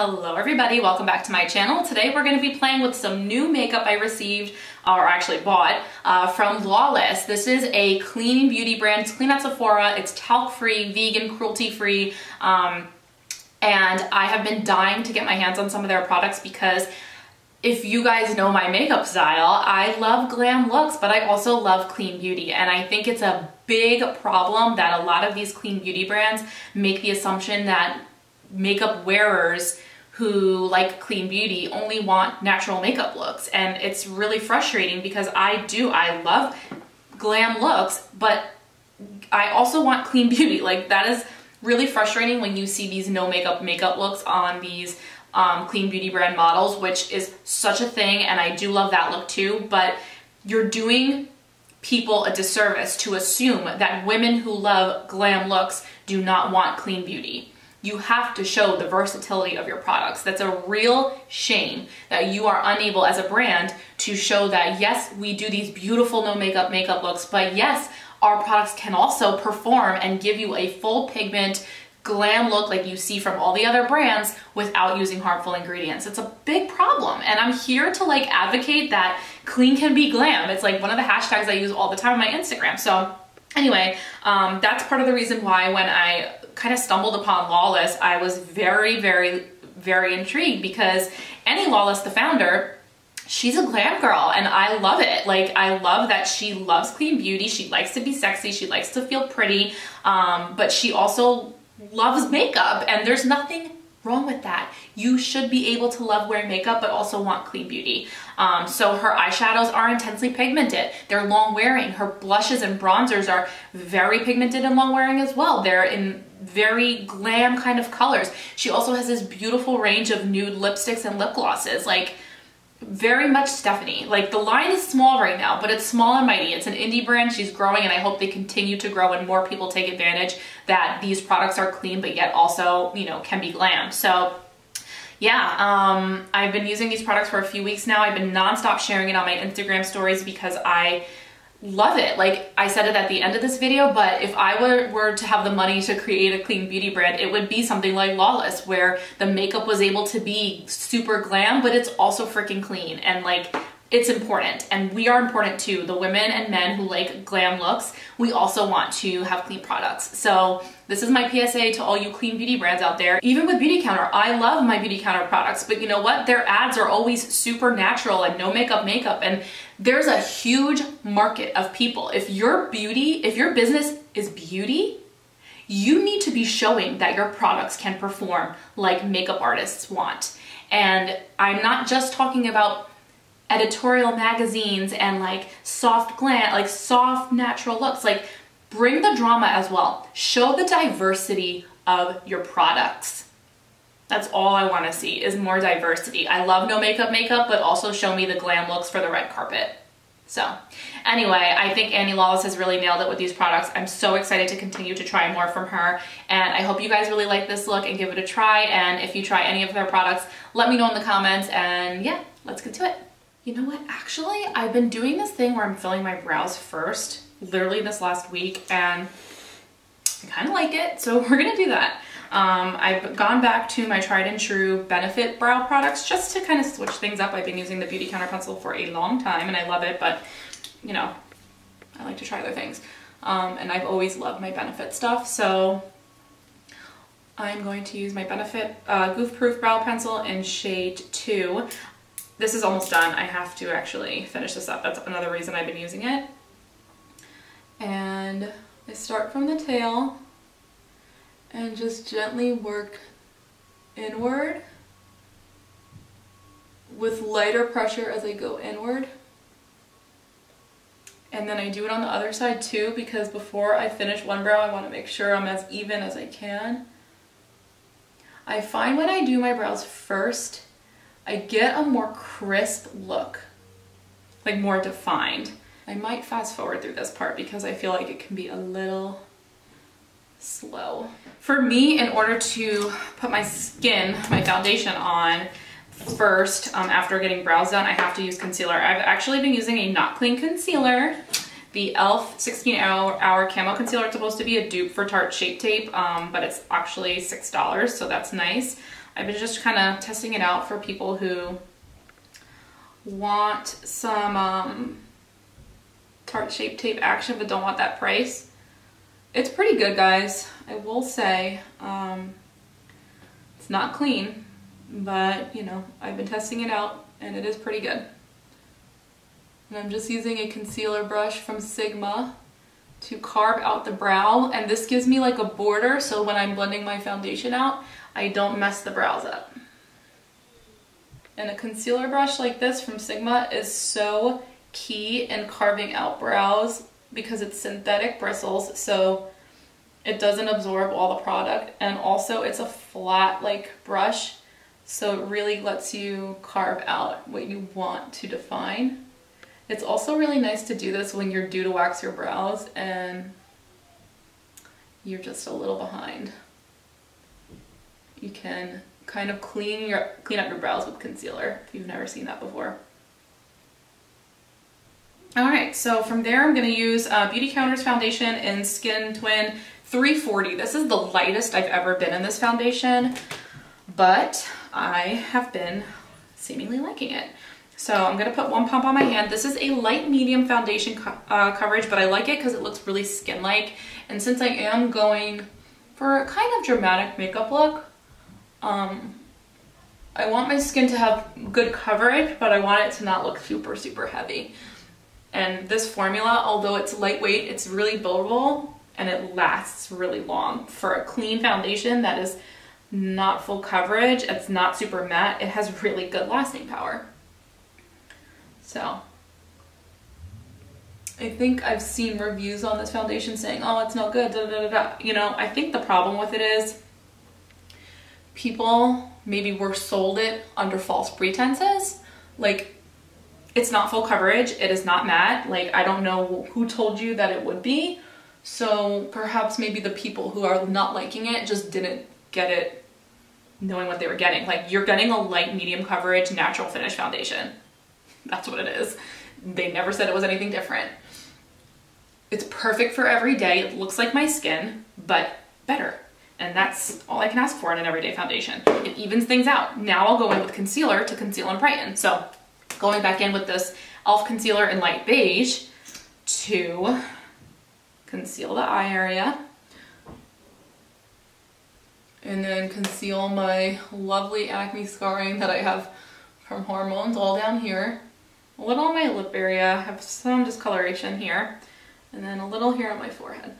Hello everybody, welcome back to my channel. Today we're going to be playing with some new makeup I received, or actually bought, from Lawless. This is a clean beauty brand. It's clean at Sephora. It's talc-free, vegan, cruelty-free, and I have been dying to get my hands on some of their products because if you guys know my makeup style, I love glam looks, but I also love clean beauty. And I think it's a big problem that a lot of these clean beauty brands make the assumption that makeup wearers who like clean beauty only want natural makeup looks. And it's really frustrating because I love glam looks, but I also want clean beauty. Like, that is really frustrating when you see these no makeup looks on these clean beauty brand models, which is such a thing, and I do love that look too, but you're doing people a disservice to assume that women who love glam looks do not want clean beauty. You have to show the versatility of your products. That's a real shame that you are unable as a brand to show that, yes, we do these beautiful no makeup looks, but yes, our products can also perform and give you a full pigment glam look like you see from all the other brands without using harmful ingredients. It's a big problem, and I'm here to like advocate that clean can be glam. It's like one of the hashtags I use all the time on my Instagram. So anyway, that's part of the reason why when I kind of stumbled upon Lawless, I was very, very, very intrigued because Annie Lawless, the founder, she's a glam girl and I love it. Like, I love that she loves clean beauty. She likes to be sexy. She likes to feel pretty, but she also loves makeup, and there's nothing wrong with that. You should be able to love wearing makeup but also want clean beauty. So her eyeshadows are intensely pigmented. They're long wearing. Her blushes and bronzers are very pigmented and long wearing as well. They're in very glam kind of colors. She also has this beautiful range of nude lipsticks and lip glosses, like very much Stephanie. Like, the line is small right now, but it's small and mighty. It's an indie brand. She's growing, and I hope they continue to grow and more people take advantage that these products are clean but yet also, you know, can be glam. So yeah, I've been using these products for a few weeks now. I've been nonstop sharing it on my Instagram stories because I love it. Like I said it at the end of this video, but if I were to have the money to create a clean beauty brand, it would be something like Lawless, where the makeup was able to be super glam, but it's also freaking clean, and like, it's important, and we are important too. The women and men who like glam looks, we also want to have clean products. So this is my PSA to all you clean beauty brands out there. Even with Beauty Counter, I love my Beauty Counter products, but you know what? Their ads are always super natural and no makeup, and there's a huge market of people. If your business is beauty, you need to be showing that your products can perform like makeup artists want. And I'm not just talking about editorial magazines and like soft glam, like soft natural looks. Like, bring the drama as well. Show the diversity of your products. That's all I want to see, is more diversity. I love no makeup, but also show me the glam looks for the red carpet. So anyway, I think Annie Lawless has really nailed it with these products. I'm so excited to continue to try more from her, and I hope you guys really like this look and give it a try. And if you try any of their products, let me know in the comments, and yeah, let's get to it. You know what? Actually, I've been doing this thing where I'm filling my brows first, literally this last week, and I kind of like it, so we're gonna do that. I've gone back to my tried and true Benefit brow products just to kind of switch things up. I've been using the Beauty Counter pencil for a long time and I love it, but you know, I like to try other things. And I've always loved my Benefit stuff, so I'm going to use my Benefit Goof Proof brow pencil in shade 2. This is almost done. I have to actually finish this up. That's another reason I've been using it. And I start from the tail and just gently work inward with lighter pressure as I go inward. And then I do it on the other side too, because before I finish one brow, I want to make sure I'm as even as I can. I find when I do my brows first, I get a more crisp look, like more defined. I might fast forward through this part because I feel like it can be a little slow. For me, in order to put my foundation on first, after getting brows done, I have to use concealer. I've actually been using a Not Clean concealer, the e.l.f. 16-Hour Camo Concealer. It's supposed to be a dupe for Tarte Shape Tape, but it's actually $6, so that's nice. I've been just kind of testing it out for people who want some Tarte Shape Tape action but don't want that price. It's pretty good, guys. I will say it's not clean, but you know, I've been testing it out and it is pretty good. And I'm just using a concealer brush from Sigma to carve out the brow, and this gives me like a border so when I'm blending my foundation out, I don't mess the brows up. And a concealer brush like this from Sigma is so key in carving out brows because it's synthetic bristles, so it doesn't absorb all the product, and also it's a flat like brush, so it really lets you carve out what you want to define. It's also really nice to do this when you're due to wax your brows and you're just a little behind. You can kind of clean up your brows with concealer if you've never seen that before. Alright, so from there I'm going to use Beauty Counter's foundation in Skin Twin 340. This is the lightest I've ever been in this foundation, but I have been seemingly liking it. So I'm going to put one pump on my hand. This is a light medium foundation coverage, but I like it because it looks really skin-like. And since I am going for a kind of dramatic makeup look, I want my skin to have good coverage, but I want it to not look super, super heavy. And this formula, although it's lightweight, it's really buildable and it lasts really long. For a clean foundation that is not full coverage, it's not super matte, it has really good lasting power. So I think I've seen reviews on this foundation saying, oh, it's not good, da, da, da, da. You know, I think the problem with it is people maybe were sold it under false pretenses. Like, it's not full coverage, it is not matte. Like, I don't know who told you that it would be. So perhaps maybe the people who are not liking it just didn't get it knowing what they were getting. Like, you're getting a light, medium coverage, natural finish foundation. That's what it is. They never said it was anything different. It's perfect for every day. It looks like my skin, but better. And that's all I can ask for in an everyday foundation. It evens things out. Now I'll go in with concealer to conceal and brighten. So going back in with this e.l.f. concealer in light beige to conceal the eye area. And then conceal my lovely acne scarring that I have from hormones all down here. A little on my lip area, I have some discoloration here, and then a little here on my forehead.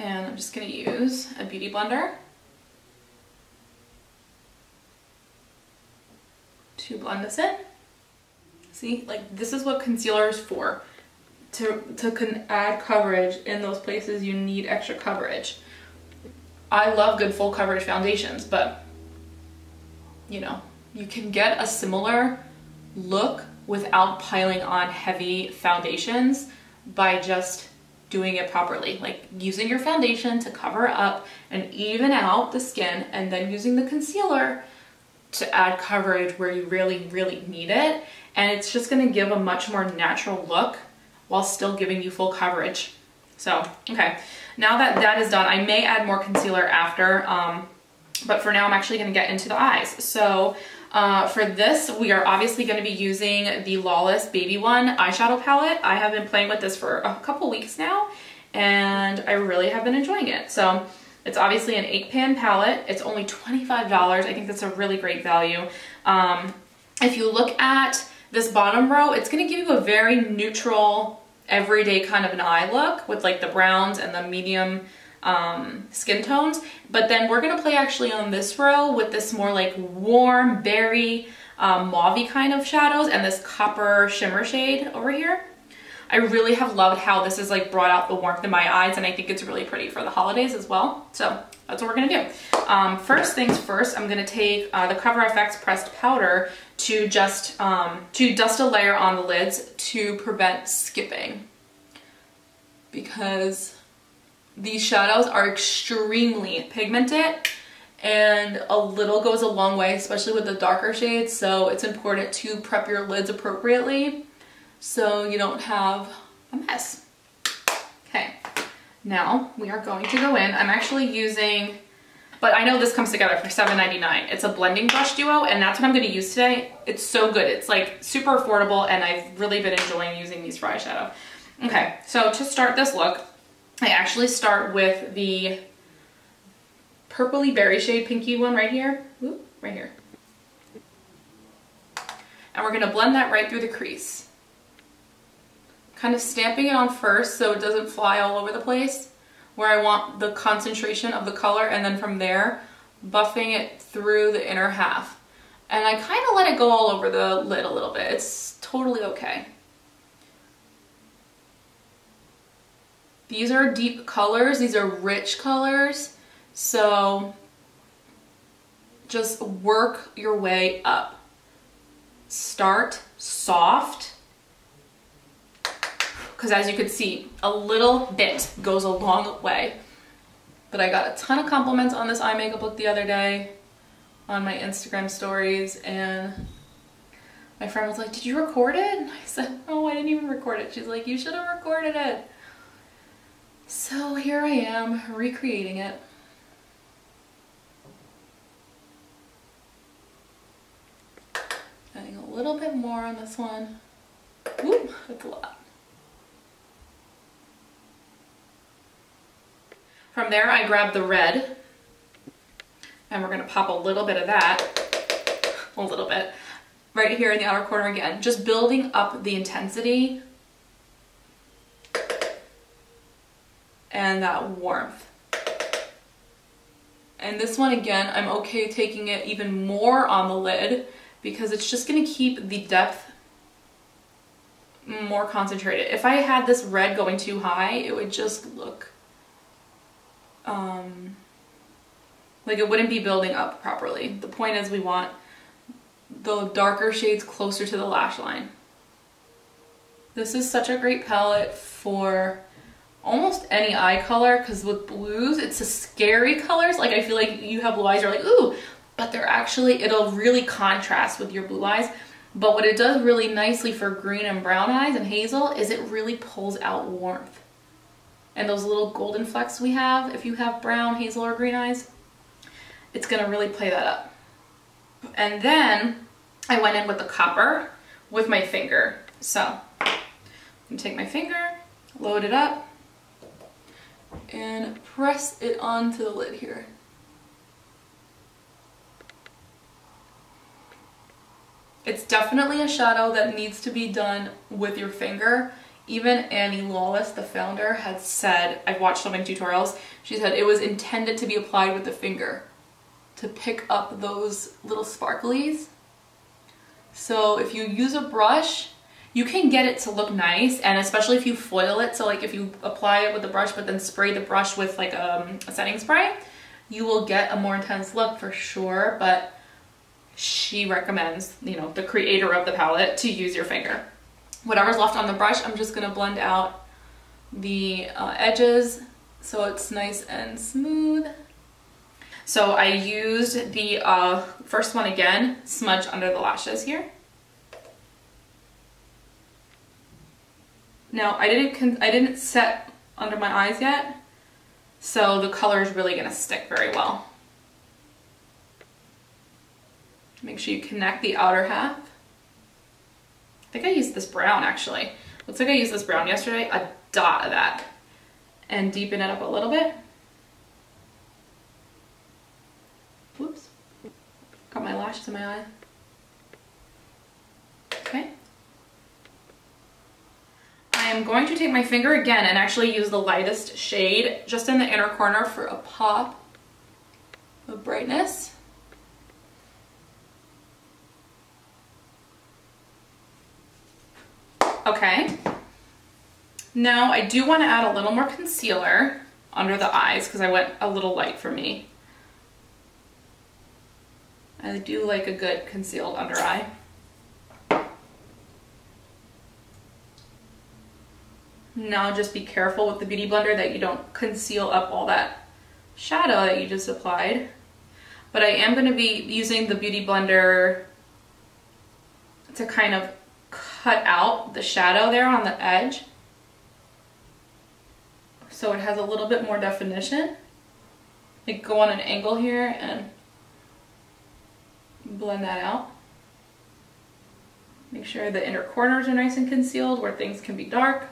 And I'm just gonna use a beauty blender to blend this in. See, like, this is what concealer is for, to add coverage in those places you need extra coverage. I love good full coverage foundations, but you know, you can get a similar look without piling on heavy foundations by just doing it properly. Like, using your foundation to cover up and even out the skin, and then using the concealer to add coverage where you really, really need it. And it's just gonna give a much more natural look while still giving you full coverage. So, okay, now that that is done, I may add more concealer after, but for now I'm actually going to get into the eyes. So for this, we are obviously going to be using the Lawless Baby One eyeshadow palette. I have been playing with this for a couple weeks now, and I really have been enjoying it. So it's obviously an 8-pan palette. It's only $25. I think that's a really great value. If you look at this bottom row, it's going to give you a very neutral, everyday kind of an eye look with like the browns and the medium skin tones, but then we're gonna play actually on this row with this more like warm berry mauve-y kind of shadows and this copper shimmer shade over here. I really have loved how this has like brought out the warmth in my eyes, and I think it's really pretty for the holidays as well. So that's what we're gonna do. First things first, I'm gonna take the Cover FX pressed powder to just dust a layer on the lids to prevent skipping, because these shadows are extremely pigmented and a little goes a long way, especially with the darker shades. So it's important to prep your lids appropriately so you don't have a mess. Okay, now we are going to go in. I'm actually using But I know this comes together for $7.99. It's a blending brush duo, and that's what I'm going to use today. It's so good. It's like super affordable, and I've really been enjoying using these for eyeshadow. Okay, so to start this look, I actually start with the purpley berry shade pinky one right here. Oop, right here. And we're going to blend that right through the crease. Kind of stamping it on first so it doesn't fly all over the place, where I want the concentration of the color, and then from there buffing it through the inner half. And I kind of let it go all over the lid a little bit. It's totally okay. These are deep colors, these are rich colors, so just work your way up. Start soft, because as you could see, a little bit goes a long way. But I got a ton of compliments on this eye makeup look the other day on my Instagram stories, and my friend was like, "Did you record it?" And I said, "Oh, I didn't even record it." She's like, "You should have recorded it." So here I am, recreating it. Adding a little bit more on this one. Whoop, that's a lot. From there, I grab the red, and we're gonna pop a little bit of that, a little bit, right here in the outer corner again, just building up the intensity and that warmth. And this one again, I'm okay taking it even more on the lid because it's just gonna keep the depth more concentrated. If I had this red going too high, it would just look like it wouldn't be building up properly. The point is we want the darker shades closer to the lash line. This is such a great palette for almost any eye color, because with blues, it's a scary colors. Like, I feel like you have blue eyes, you're like, ooh, but they're actually, it'll really contrast with your blue eyes. But what it does really nicely for green and brown eyes and hazel is it really pulls out warmth. And those little golden flecks we have, if you have brown, hazel, or green eyes, it's gonna really play that up. And then I went in with the copper with my finger. So I'm gonna take my finger, load it up, and press it onto the lid here. It's definitely a shadow that needs to be done with your finger. Even Annie Lawless, the founder, had said, I've watched so many tutorials, she said it was intended to be applied with the finger to pick up those little sparklies. So if you use a brush, you can get it to look nice, and especially if you foil it, so like if you apply it with the brush but then spray the brush with like a setting spray, you will get a more intense look for sure, but she recommends, you know, the creator of the palette, to use your finger. Whatever's left on the brush, I'm just gonna blend out the edges so it's nice and smooth. So I used the first one again, smudge under the lashes here. Now I didn't set under my eyes yet, so the color is really gonna stick very well. Make sure you connect the outer half. I think I used this brown actually. Looks like I used this brown yesterday, a dot of that. And deepen it up a little bit. Whoops. Got my lashes in my eye. Okay. I am going to take my finger again and actually use the lightest shade just in the inner corner for a pop of brightness. Okay, now I do want to add a little more concealer under the eyes because I went a little light for me. I do like a good concealed under eye. Now just be careful with the Beauty Blender that you don't conceal up all that shadow that you just applied. But I am going to be using the Beauty Blender to kind of cut out the shadow there on the edge so it has a little bit more definition. like go on an angle here and blend that out. Make sure the inner corners are nice and concealed where things can be dark.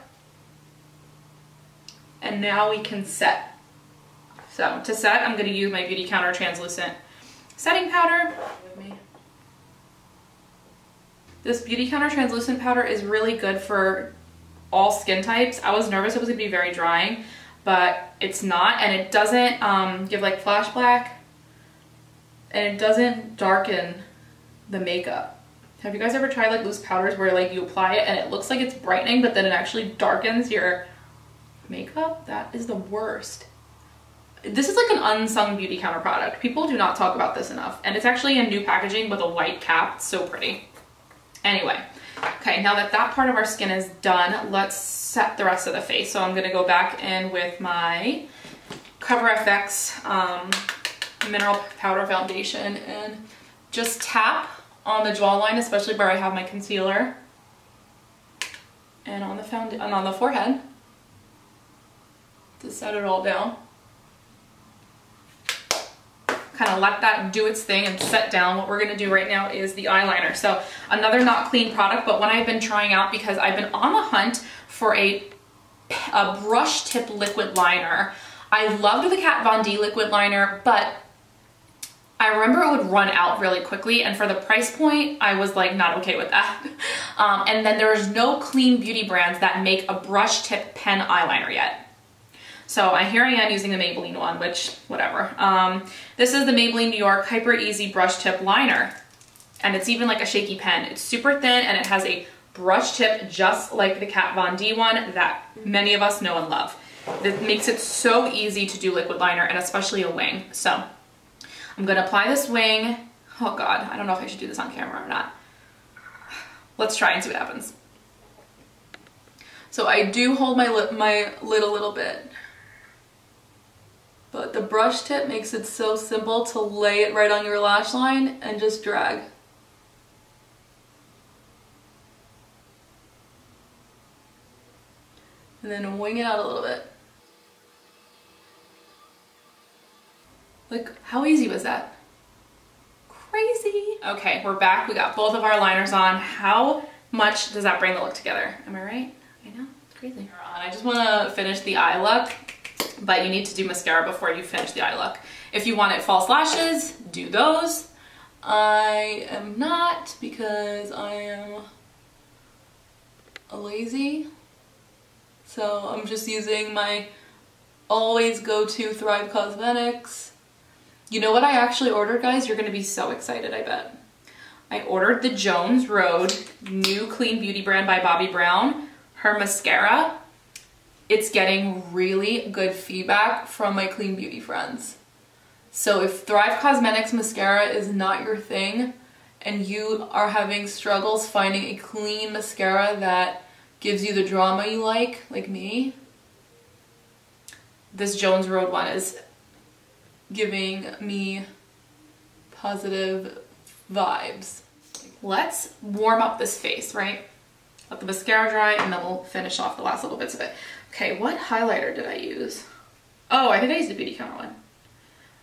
And now we can set. So to set, I'm going to use my Beauty Counter translucent setting powder. This Beauty Counter translucent powder is really good for all skin types. I was nervous it was going to be very drying, but it's not, and it doesn't give like flash black, and it doesn't darken the makeup. Have you guys ever tried like loose powders where like you apply it and it looks like it's brightening, but then it actually darkens your makeup? That is the worst. This is like an unsung Beauty Counter product. People do not talk about this enough, and it's actually in new packaging with a white cap. It's so pretty. Anyway, okay, now that that part of our skin is done, let's set the rest of the face. So I'm gonna go back in with my Cover FX mineral powder foundation and just tap on the jawline, especially where I have my concealer, and on the forehead to set it all down. Kind of let that do its thing and set down. What we're going to do right now is the eyeliner. So another not clean product, but one I've been trying out because I've been on the hunt for a brush tip liquid liner. I loved the Kat Von D liquid liner, but I remember it would run out really quickly, and for the price point, I was like not okay with that. And then there's no clean beauty brands that make a brush tip pen eyeliner yet. So here I am using the Maybelline one, which, whatever. This is the Maybelline New York Hyper Easy Brush Tip Liner. And it's even like a shaky pen. It's super thin, and it has a brush tip just like the Kat Von D one that many of us know and love. That makes it so easy to do liquid liner, and especially a wing. So I'm going to apply this wing. Oh God, I don't know if I should do this on camera or not. Let's try and see what happens. So I do hold my lid a little bit. But the brush tip makes it so simple to lay it right on your lash line and just drag. And then wing it out a little bit. Like, how easy was that? Crazy. Okay, we're back. We got both of our liners on. How much does that bring the look together? Am I right? I know, it's crazy. I just want to finish the eye look. But you need to do mascara before you finish the eye look. If you wanted false lashes, do those. I am not, because I am a lazy. So I'm just using my always go-to Thrive Cosmetics. You know what I actually ordered, guys? You're going to be so excited, I bet. I ordered the Jones Road new clean beauty brand by Bobbi Brown, her mascara. It's getting really good feedback from my clean beauty friends. So if Thrive Cosmetics mascara is not your thing and you are having struggles finding a clean mascara that gives you the drama you like me, this Jones Road one is giving me positive vibes. Let's warm up this face, right? Let the mascara dry, and then we'll finish off the last little bits of it. Okay, what highlighter did I use? Oh, I think I used the Beauty Counter one.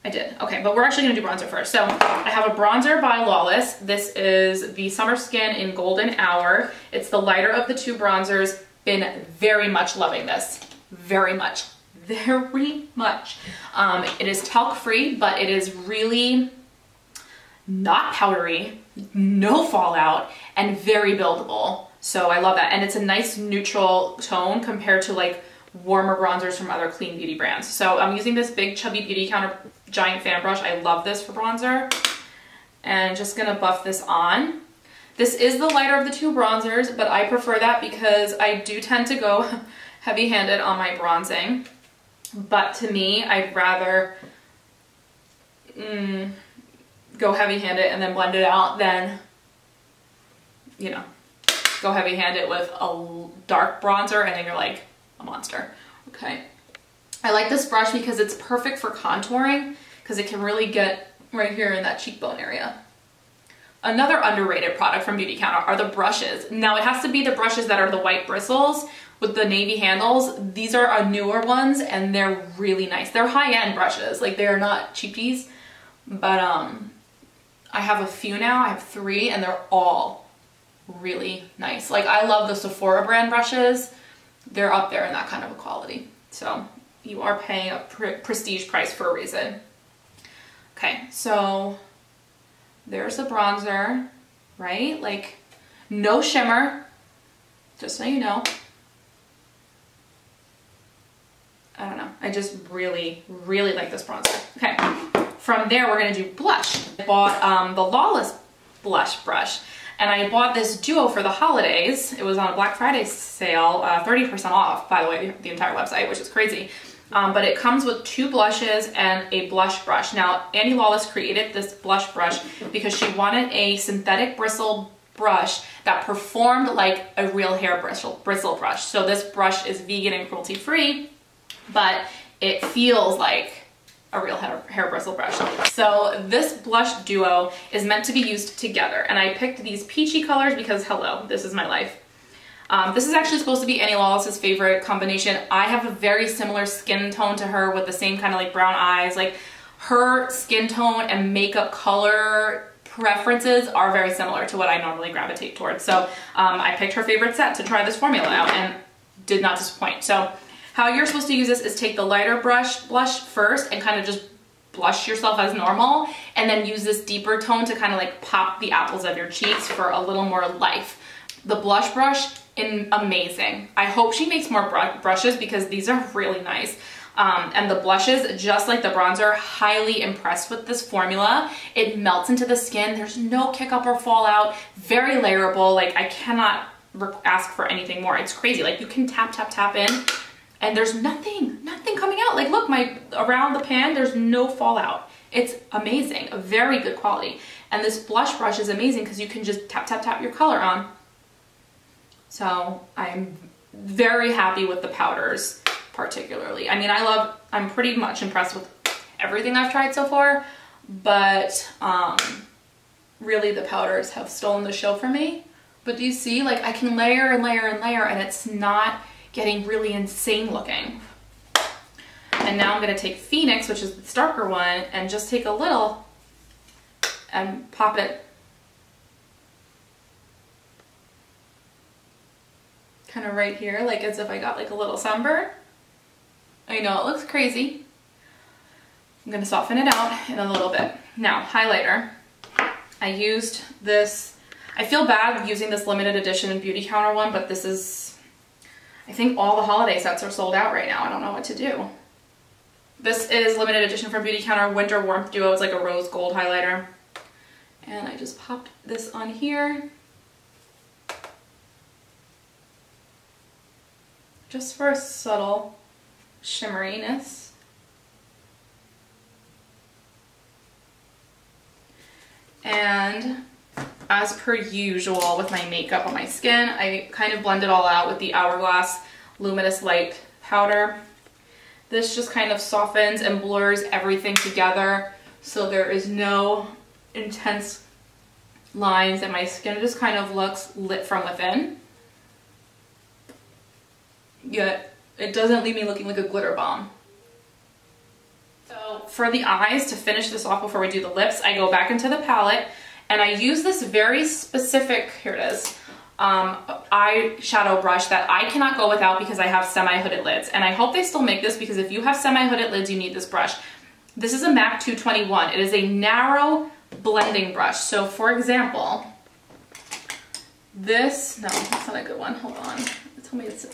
I did. Okay, but we're actually going to do bronzer first. So I have a bronzer by Lawless. This is the Summer Skin in Golden Hour. It's the lighter of the two bronzers. Been very much loving this. Very much. Very much. It is talc-free, but it is really not powdery, no fallout, and very buildable. So I love that, and it's a nice neutral tone compared to like warmer bronzers from other clean beauty brands. So I'm using this big chubby Beauty Counter giant fan brush. I love this for bronzer, and just gonna buff this on. This is the lighter of the two bronzers, but I prefer that because I do tend to go heavy-handed on my bronzing. But to me, I'd rather go heavy-handed and then blend it out than, you know, go heavy-handed with a dark bronzer and then you're like a monster. Okay, I like this brush because it's perfect for contouring, because it can really get right here in that cheekbone area. Another underrated product from Beauty Counter are the brushes. Now it has to be the brushes that are the white bristles with the navy handles. These are our newer ones and they're really nice. They're high-end brushes, like they're not cheapies, but I have a few now. I have 3 and they're all really nice. Like I love the Sephora brand brushes. They're up there in that kind of a quality. So you are paying a prestige price for a reason. Okay, so there's the bronzer, right? Like no shimmer, just so you know. I don't know. I just really, really like this bronzer. Okay, from there we're gonna do blush. I bought the Lawless blush brush. And I bought this duo for the holidays. It was on a Black Friday sale, 30% off, by the way, the entire website, which is crazy. But it comes with 2 blushes and a blush brush. Now, Annie Lawless created this blush brush because she wanted a synthetic bristle brush that performed like a real hair bristle brush. So this brush is vegan and cruelty-free, but it feels like a real hair bristle brush. So this blush duo is meant to be used together, and I picked these peachy colors because, hello, this is my life. This is actually supposed to be Annie Lawless's favorite combination. I have a very similar skin tone to her with the same kind of like brown eyes. Like her skin tone and makeup color preferences are very similar to what I normally gravitate towards. So I picked her favorite set to try this formula out and did not disappoint. So how you're supposed to use this is take the lighter blush first and kind of just blush yourself as normal, and then use this deeper tone to kind of like pop the apples of your cheeks for a little more life. The blush brush is amazing. I hope she makes more brushes because these are really nice. And the blushes, just like the bronzer, highly impressed with this formula. It melts into the skin. There's no kick up or fallout. Very layerable. Like I cannot ask for anything more. It's crazy. Like you can tap, tap, tap in. And there's nothing coming out. Like look, around the pan, there's no fallout. It's amazing, a very good quality. And this blush brush is amazing because you can just tap, tap, tap your color on. So I'm very happy with the powders particularly. I mean, I'm pretty much impressed with everything I've tried so far, but really the powders have stolen the show for me. But do you see, like I can layer and layer and layer and it's not getting really insane looking. And now I'm gonna take Phoenix, which is the darker one, and just take a little and pop it kind of right here, like as if I got like a little sunburn. I know it looks crazy. I'm gonna soften it out in a little bit. Now, highlighter. I used this, I feel bad using this limited edition Beauty Counter one, but this is, I think all the holiday sets are sold out right now. I don't know what to do. This is limited edition from Beauty Counter Winter Warmth Duo. It's like a rose gold highlighter. And I just popped this on here. Just for a subtle shimmeriness. And as per usual with my makeup on my skin, I kind of blend it all out with the Hourglass Luminous Light powder. This just kind of softens and blurs everything together, so there is no intense lines and my skin just kind of looks lit from within. Yet it doesn't leave me looking like a glitter bomb. So for the eyes, to finish this off before we do the lips, I go back into the palette. And I use this very specific, here it is, eyeshadow brush that I cannot go without because I have semi-hooded lids. And I hope they still make this because if you have semi-hooded lids, you need this brush. This is a MAC 221. It is a narrow blending brush. So for example, this, no, that's not a good one, hold on. Tell me it's,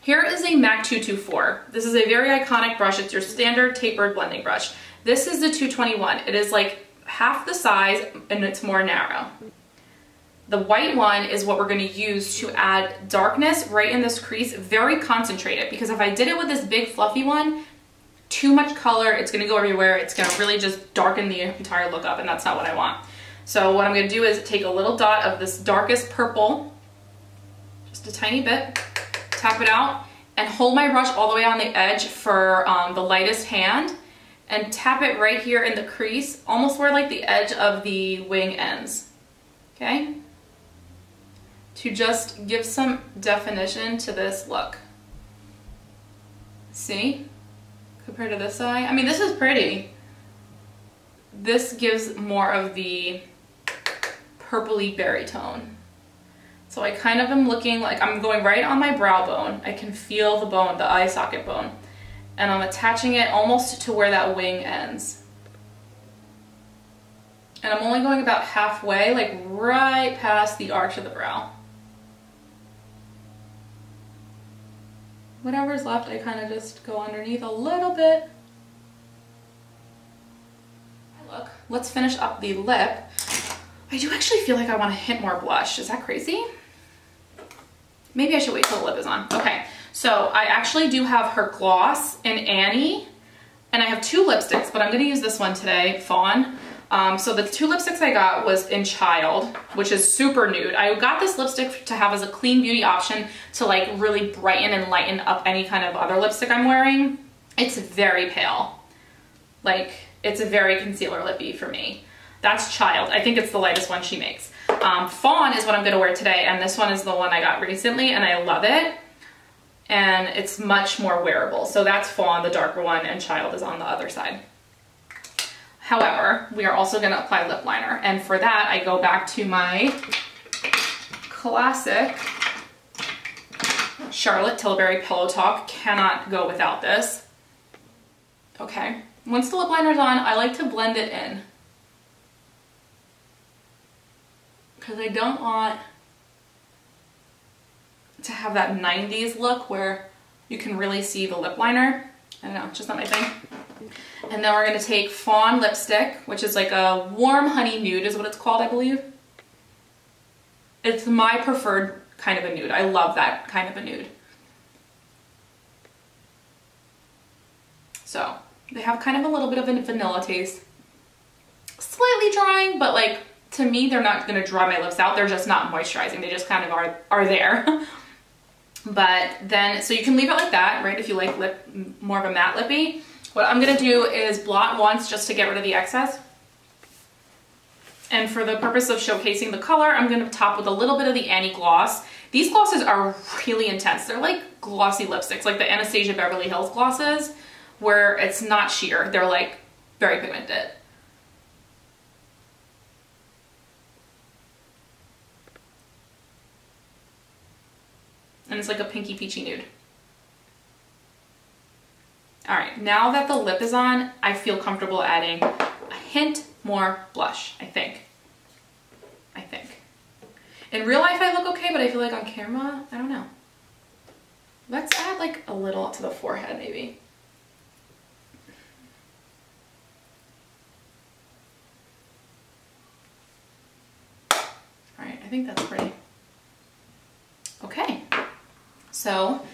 here is a MAC 224. This is a very iconic brush. It's your standard tapered blending brush. This is the 221. It is like half the size and it's more narrow. The white one is what we're going to use to add darkness right in this crease, very concentrated, because if I did it with this big fluffy one, too much color, it's going to go everywhere, it's going to really just darken the entire look up, and that's not what I want. So what I'm going to do is take a little dot of this darkest purple, just a tiny bit, tap it out, and hold my brush all the way on the edge for the lightest hand, and tap it right here in the crease, almost where like the edge of the wing ends, okay? to just give some definition to this look. See? Compared to this eye. I mean, this is pretty. This gives more of the purpley berry tone. So I kind of am looking like I'm going right on my brow bone. I can feel the bone, the eye socket bone. And I'm attaching it almost to where that wing ends. And I'm only going about halfway, like right past the arch of the brow. Whatever's left, I kind of just go underneath a little bit. Look, let's finish up the lip. I do actually feel like I want to hit more blush. Is that crazy? Maybe I should wait till the lip is on. Okay, so I actually do have her gloss in Annie, and I have two lipsticks, but I'm going to use this one today, Fawn. So the two lipsticks I got was in Child, which is super nude. I got this lipstick to have as a clean beauty option to like really brighten and lighten up any kind of other lipstick I'm wearing. It's very pale. Like, it's a very concealer lippy for me. That's Child. I think it's the lightest one she makes. Fawn is what I'm going to wear today, and this one is the one I got recently, and I love it. And it's much more wearable. So that's Fawn, the darker one, and Child is on the other side. However, we are also going to apply lip liner, and for that I go back to my classic Charlotte Tilbury Pillow Talk. Cannot go without this. Okay, once the lip liner's on, I like to blend it in, because I don't want to have that 90s look where you can really see the lip liner. I don't know, it's just not my thing. And then we're going to take Fawn lipstick, which is like a warm honey nude is what it's called, I believe. It's my preferred kind of a nude. I love that kind of a nude. So they have kind of a little bit of a vanilla taste. Slightly drying, but like to me they're not going to dry my lips out. They're just not moisturizing. They just kind of are there. But then, so you can leave it like that, right, if you like lip, more of a matte lippy. What I'm going to do is blot once just to get rid of the excess. And for the purpose of showcasing the color, I'm going to top with a little bit of the Annie gloss. These glosses are really intense. They're like glossy lipsticks, like the Anastasia Beverly Hills glosses, where it's not sheer. They're like very pigmented. And it's like a pinky peachy nude. All right, now that the lip is on, I feel comfortable adding a hint more blush, I think. In real life, I look okay, but I feel like on camera, I don't know. Let's add like a little to the forehead, maybe. All right, I think that's pretty. Okay. So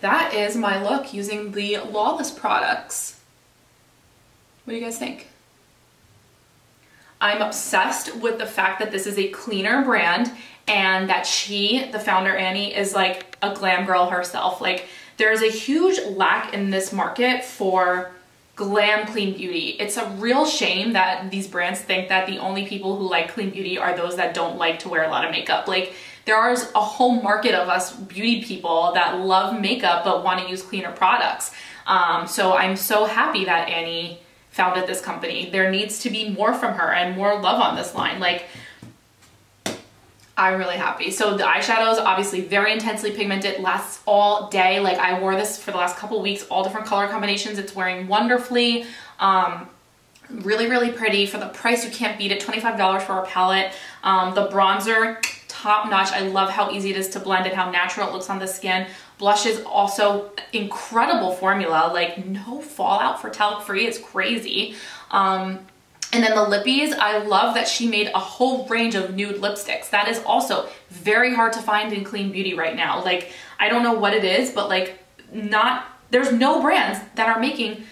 that is my look using the Lawless products. What do you guys think? I'm obsessed with the fact that this is a cleaner brand and that she, the founder Annie, is like a glam girl herself. Like, there's a huge lack in this market for glam clean beauty. It's a real shame that these brands think that the only people who like clean beauty are those that don't like to wear a lot of makeup. Like, there is a whole market of us beauty people that love makeup but want to use cleaner products. So I'm so happy that Annie founded this company. There needs to be more from her and more love on this line. Like, I'm really happy. So the eyeshadows, obviously very intensely pigmented, lasts all day. Like, I wore this for the last couple weeks, all different color combinations. It's wearing wonderfully. Really, really pretty. For the price, you can't beat it. $25 for a palette. The bronzer, top notch. I love how easy it is to blend and how natural it looks on the skin. Blush is also incredible formula, like no fallout for talc free. It's crazy. And then the lippies, I love that she made a whole range of nude lipsticks. That is also very hard to find in clean beauty right now. Like, I don't know what it is, but like there's no brands that are making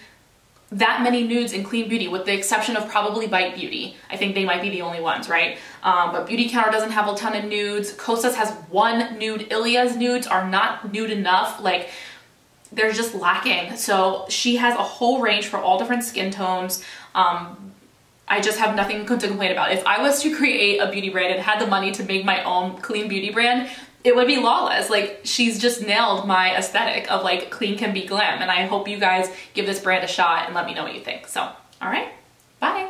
that many nudes in clean beauty, with the exception of probably Bite Beauty. I think they might be the only ones, right? But Beauty Counter doesn't have a ton of nudes. Kosas has one nude. Ilya's nudes are not nude enough. Like, they're just lacking. So she has a whole range for all different skin tones. I just have nothing to complain about. If I was to create a beauty brand and had the money to make my own clean beauty brand, it would be Lawless. Like, she's just nailed my aesthetic of like clean can be glam, and I hope you guys give this brand a shot and let me know what you think. So, all right, bye.